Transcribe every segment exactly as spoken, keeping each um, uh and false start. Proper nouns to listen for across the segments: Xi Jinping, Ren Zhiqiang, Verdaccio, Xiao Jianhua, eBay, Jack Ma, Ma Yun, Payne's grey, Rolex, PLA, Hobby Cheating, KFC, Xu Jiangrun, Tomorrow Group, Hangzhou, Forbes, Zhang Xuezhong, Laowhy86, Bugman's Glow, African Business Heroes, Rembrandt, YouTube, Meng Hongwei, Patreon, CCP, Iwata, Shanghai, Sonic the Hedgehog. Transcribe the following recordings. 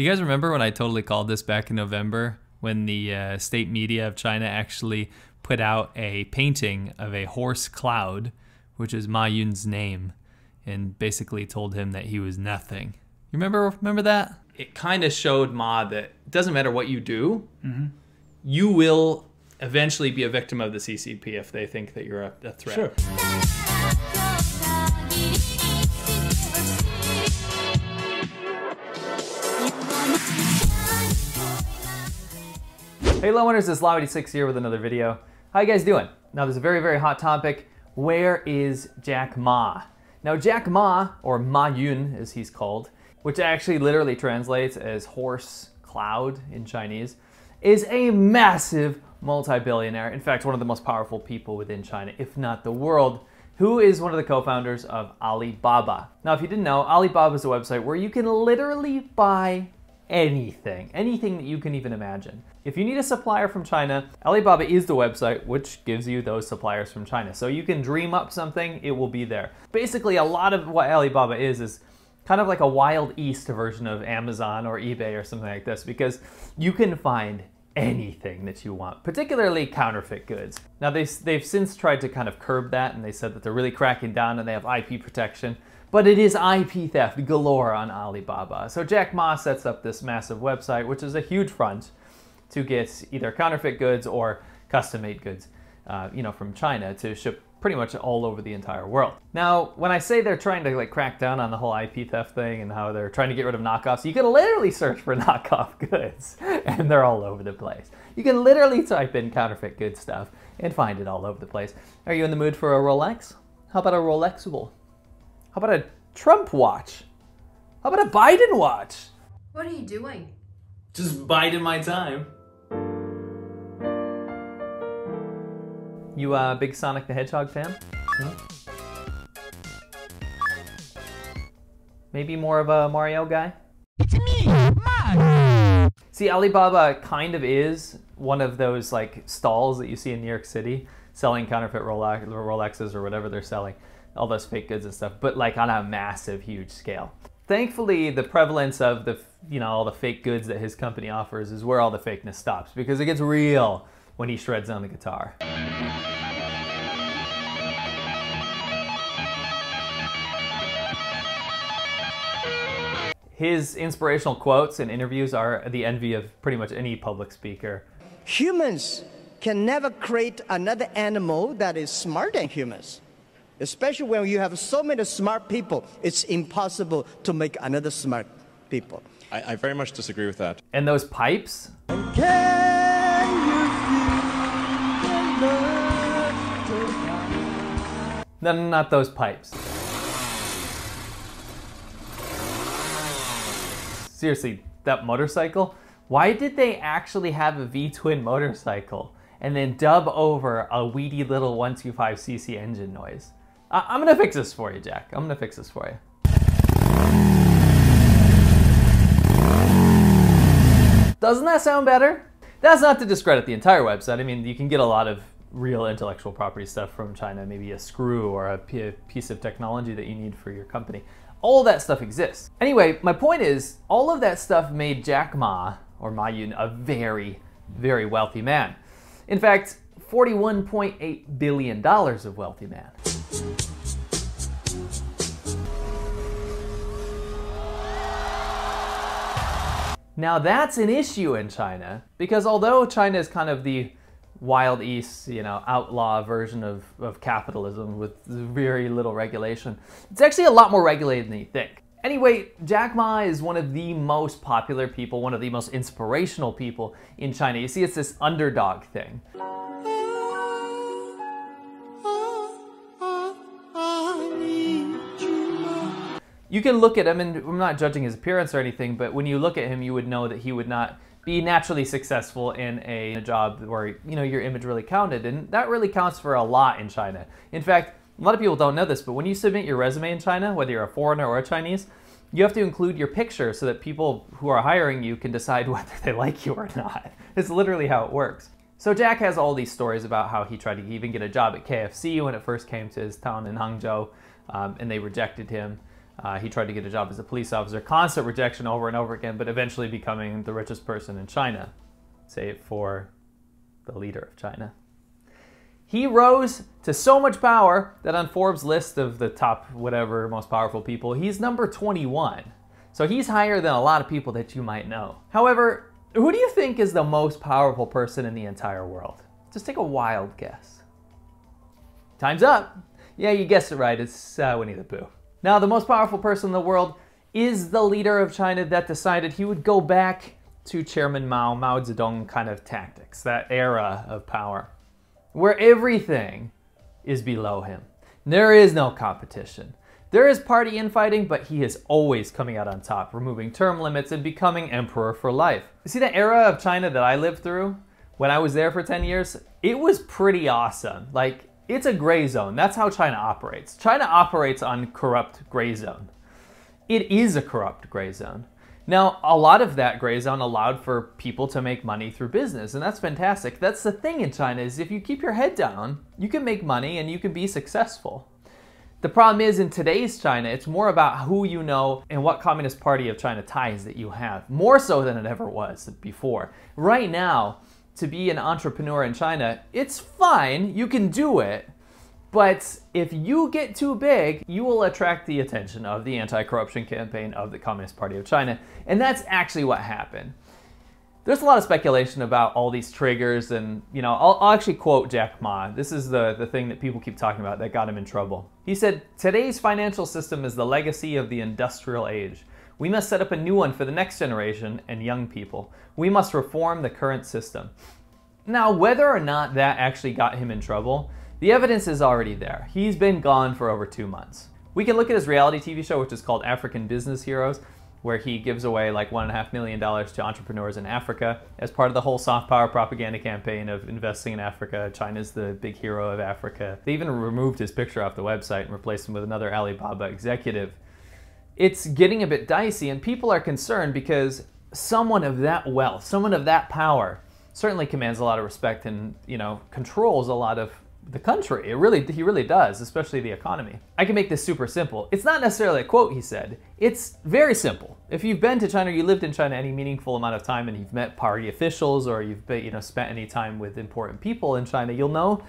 Do you guys remember when I totally called this back in November, when the uh, state media of China actually put out a painting of a horse cloud, which is Ma Yun's name, and basically told him that he was nothing? You remember remember that? It kind of showed Ma that it doesn't matter what you do, mm-hmm. you will eventually be a victim of the C C P if they think that you're a, a threat. Sure. Hey Lowenders, it's Laowhy eighty-six here with another video. How you guys doing? Now there's a very, very hot topic. Where is Jack Ma? Now Jack Ma, or Ma Yun as he's called, which actually literally translates as horse cloud in Chinese, is a massive multi-billionaire, in fact one of the most powerful people within China, if not the world, who is one of the co-founders of Alibaba. Now if you didn't know, Alibaba is a website where you can literally buy anything, anything that you can even imagine. If you need a supplier from China, Alibaba is the website which gives you those suppliers from China. So you can dream up something, it will be there. Basically, a lot of what Alibaba is is kind of like a Wild East version of Amazon or eBay or something like this, because you can find anything that you want, particularly counterfeit goods. Now they've, they've since tried to kind of curb that, and they said that they're really cracking down and they have I P protection. But it is I P theft galore on Alibaba. So Jack Ma sets up this massive website, which is a huge front to get either counterfeit goods or custom-made goods, uh, you know, from China to ship pretty much all over the entire world. Now, when I say they're trying to like crack down on the whole I P theft thing and how they're trying to get rid of knockoffs, you can literally search for knockoff goods and they're all over the place. You can literally type in counterfeit good stuff and find it all over the place. Are you in the mood for a Rolex? How about a Rolexable? How about a Trump watch? How about a Biden watch? What are you doing? Just biding my time. You a uh, big Sonic the Hedgehog fan? No? Maybe more of a Mario guy? It's me, Mario! See, Alibaba kind of is one of those like stalls that you see in New York City selling counterfeit Rolex Rolexes or whatever they're selling. All those fake goods and stuff, but like on a massive, huge scale. Thankfully, the prevalence of the, you know, all the fake goods that his company offers is where all the fakeness stops, because it gets real when he shreds on the guitar. His inspirational quotes and interviews are the envy of pretty much any public speaker. Humans can never create another animal that is smarter than humans. Especially when you have so many smart people, it's impossible to make another smart people. I, I very much disagree with that. And those pipes? And can you feel the love tonight? No, no, not those pipes. Seriously, that motorcycle? Why did they actually have a V-twin motorcycle and then dub over a weedy little one twenty-five c c engine noise? I'm gonna fix this for you, Jack. I'm gonna fix this for you. Doesn't that sound better? That's not to discredit the entire website. I mean, you can get a lot of real intellectual property stuff from China, maybe a screw or a piece of technology that you need for your company. All that stuff exists. Anyway, my point is, all of that stuff made Jack Ma, or Ma Yun, a very, very wealthy man. In fact, forty-one point eight billion dollars of wealthy man. Now that's an issue in China, because although China is kind of the Wild East, you know, outlaw version of, of capitalism with very little regulation, it's actually a lot more regulated than you think. Anyway, Jack Ma is one of the most popular people, one of the most inspirational people in China. You see, it's this underdog thing. You can look at him, and I'm not judging his appearance or anything, but when you look at him, you would know that he would not be naturally successful in a, in a job where, you know, your image really counted, and that really counts for a lot in China. In fact, a lot of people don't know this, but when you submit your resume in China, whether you're a foreigner or a Chinese, you have to include your picture so that people who are hiring you can decide whether they like you or not. It's literally how it works. So Jack has all these stories about how he tried to even get a job at K F C when it first came to his town in Hangzhou, um, and they rejected him. Uh, he tried to get a job as a police officer, constant rejection over and over again, but eventually becoming the richest person in China, save for the leader of China. He rose to so much power that on Forbes' list of the top whatever most powerful people, he's number twenty-one. So he's higher than a lot of people that you might know. However, who do you think is the most powerful person in the entire world? Just take a wild guess. Time's up. Yeah, you guessed it right. It's uh, Winnie the Pooh. Now, the most powerful person in the world is the leader of China that decided he would go back to Chairman Mao, Mao Zedong kind of tactics, that era of power, where everything is below him. There is no competition. There is party infighting, but he is always coming out on top, removing term limits and becoming emperor for life. You see that era of China that I lived through when I was there for ten years? It was pretty awesome. Like, it's a gray zone. That's how China operates. China operates on corrupt gray zone. It is a corrupt gray zone. Now, a lot of that gray zone allowed for people to make money through business, and that's fantastic. That's the thing in China, is if you keep your head down, you can make money and you can be successful. The problem is, in today's China, it's more about who you know and what Communist Party of China ties that you have, more so than it ever was before. Right now, to be an entrepreneur in China, it's fine, you can do it, but if you get too big, you will attract the attention of the anti-corruption campaign of the Communist Party of China, and that's actually what happened. There's a lot of speculation about all these triggers, and you know, I'll, I'll actually quote Jack Ma. This is the, the thing that people keep talking about that got him in trouble. He said, "Today's financial system is the legacy of the industrial age. We must set up a new one for the next generation and young people. We must reform the current system." Now, whether or not that actually got him in trouble, the evidence is already there. He's been gone for over two months. We can look at his reality T V show, which is called African Business Heroes, where he gives away like one and a half million dollars to entrepreneurs in Africa as part of the whole soft power propaganda campaign of investing in Africa. China's the big hero of Africa. They even removed his picture off the website and replaced him with another Alibaba executive. It's getting a bit dicey, and people are concerned because someone of that wealth, someone of that power, certainly commands a lot of respect and, you know, controls a lot of the country. It really, he really does, especially the economy. I can make this super simple. It's not necessarily a quote he said. It's very simple. If you've been to China, you lived in China any meaningful amount of time, and you've met party officials, or you've been, you know, spent any time with important people in China, you'll know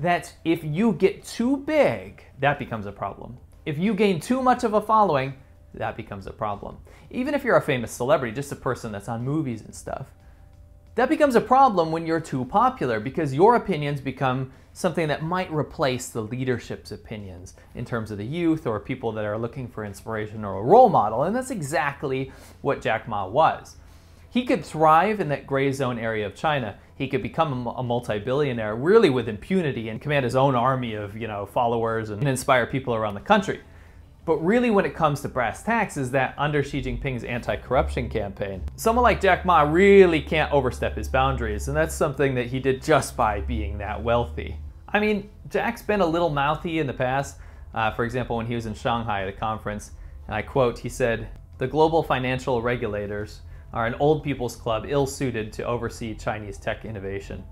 that if you get too big, that becomes a problem. If you gain too much of a following, that becomes a problem. Even if you're a famous celebrity, just a person that's on movies and stuff, that becomes a problem when you're too popular, because your opinions become something that might replace the leadership's opinions in terms of the youth or people that are looking for inspiration or a role model, and that's exactly what Jack Ma was. He could thrive in that gray zone area of China. He could become a multi-billionaire really with impunity and command his own army of, you know, followers and inspire people around the country. But really, when it comes to brass tacks, is that under Xi Jinping's anti-corruption campaign, someone like Jack Ma really can't overstep his boundaries, and that's something that he did just by being that wealthy. I mean, Jack's been a little mouthy in the past. Uh, for example, when he was in Shanghai at a conference, and I quote, he said, "The global financial regulators are an old people's club ill-suited to oversee Chinese tech innovation."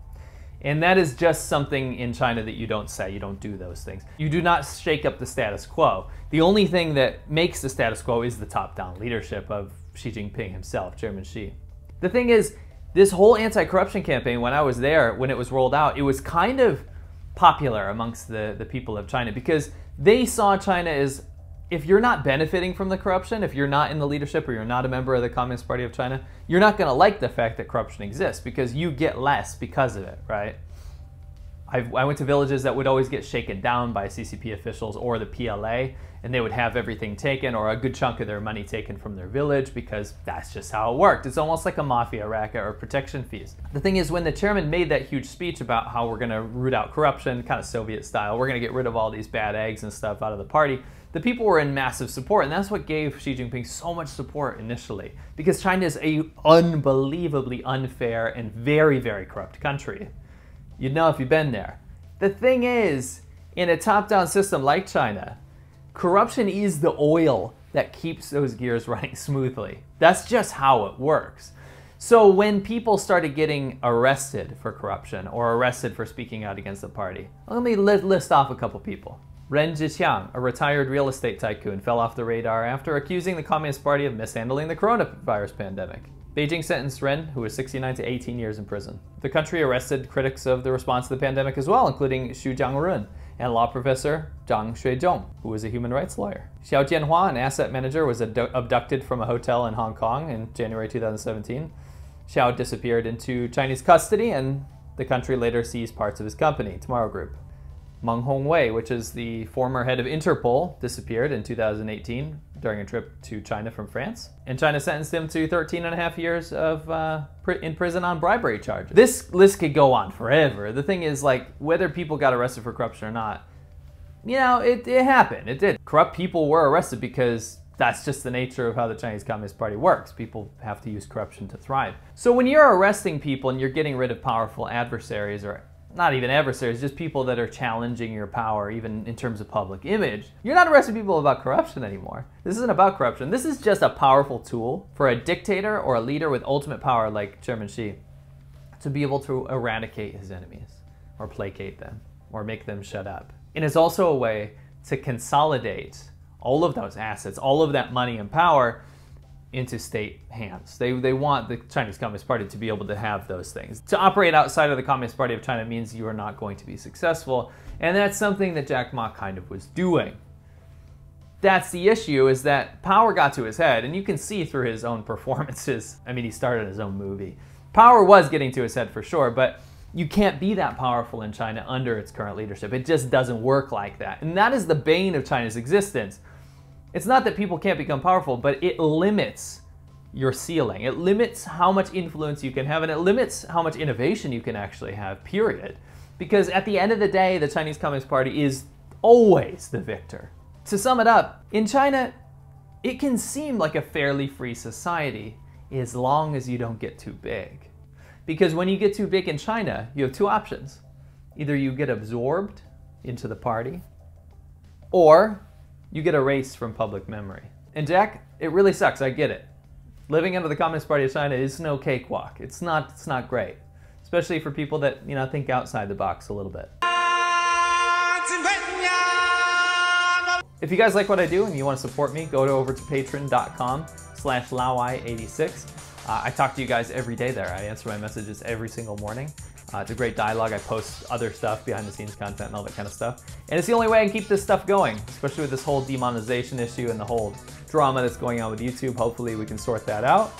And that is just something in China that you don't say. You don't do those things. You do not shake up the status quo. The only thing that makes the status quo is the top-down leadership of Xi Jinping himself, Chairman Xi. The thing is, this whole anti-corruption campaign, when I was there, when it was rolled out, it was kind of popular amongst the, the people of China, because they saw China as, if you're not benefiting from the corruption, if you're not in the leadership or you're not a member of the Communist Party of China, you're not going to like the fact that corruption exists, because you get less because of it, right? I've, I went to villages that would always get shaken down by C C P officials or the P L A, and they would have everything taken or a good chunk of their money taken from their village, because that's just how it worked. It's almost like a mafia racket or protection fees. The thing is, when the chairman made that huge speech about how we're going to root out corruption, kind of Soviet style, we're going to get rid of all these bad eggs and stuff out of the party, the people were in massive support, and that's what gave Xi Jinping so much support initially, because China is a unbelievably unfair and very, very corrupt country. You'd know if you've been there. The thing is, in a top-down system like China, corruption is the oil that keeps those gears running smoothly. That's just how it works. So when people started getting arrested for corruption or arrested for speaking out against the party, let me list off a couple people. Ren Zhiqiang, a retired real estate tycoon, fell off the radar after accusing the Communist Party of mishandling the coronavirus pandemic. Beijing sentenced Ren, who was sixty-nine, to eighteen years in prison. The country arrested critics of the response to the pandemic as well, including Xu Jiangrun and law professor Zhang Xuezhong, who was a human rights lawyer. Xiao Jianhua, an asset manager, was ad abducted from a hotel in Hong Kong in January two thousand seventeen. Xiao disappeared into Chinese custody, and the country later seized parts of his company, Tomorrow Group. Meng Hongwei, which is the former head of Interpol, disappeared in two thousand eighteen during a trip to China from France. And China sentenced him to thirteen and a half years of, uh, pr in prison on bribery charges. This list could go on forever. The thing is, like, whether people got arrested for corruption or not, you know, it, it happened, it did. Corrupt people were arrested because that's just the nature of how the Chinese Communist Party works. People have to use corruption to thrive. So when you're arresting people and you're getting rid of powerful adversaries, or not even adversaries, just people that are challenging your power, even in terms of public image, you're not arresting people about corruption anymore. This isn't about corruption. This is just a powerful tool for a dictator or a leader with ultimate power like Chairman Xi to be able to eradicate his enemies or placate them or make them shut up. And it's also a way to consolidate all of those assets, all of that money and power into state hands. They, they want the Chinese Communist Party to be able to have those things. To operate outside of the Communist Party of China means you are not going to be successful, and that's something that Jack Ma kind of was doing. That's the issue, is that power got to his head, and you can see through his own performances. I mean, he started his own movie. Power was getting to his head for sure, but you can't be that powerful in China under its current leadership. It just doesn't work like that, and that is the bane of China's existence. It's not that people can't become powerful, but it limits your ceiling. It limits how much influence you can have, and it limits how much innovation you can actually have, period. Because at the end of the day, the Chinese Communist Party is always the victor. To sum it up, in China, it can seem like a fairly free society as long as you don't get too big. Because when you get too big in China, you have two options. Either you get absorbed into the party, or you get erased from public memory. And Jack, it really sucks, I get it. Living under the Communist Party of China is no cakewalk. It's not, it's not great, especially for people that, you know, think outside the box a little bit. If you guys like what I do and you want to support me, go to over to patreon dot com slash Laowhy eighty-six. Uh, I talk to you guys every day there. I answer my messages every single morning. Uh, it's a great dialogue. I post other stuff, behind the scenes content and all that kind of stuff. And it's the only way I can keep this stuff going, especially with this whole demonetization issue and the whole drama that's going on with YouTube. Hopefully we can sort that out.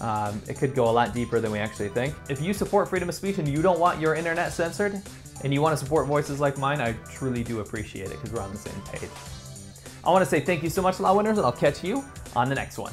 Um, it could go a lot deeper than we actually think. If you support freedom of speech and you don't want your internet censored and you want to support voices like mine, I truly do appreciate it because we're on the same page. I want to say thank you so much, Laowhiners, and I'll catch you on the next one.